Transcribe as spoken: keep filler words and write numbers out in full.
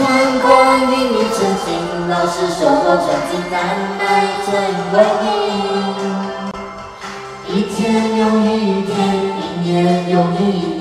成功与你曾经，老是手中转子难买真为你。一天又一天，一年又一年。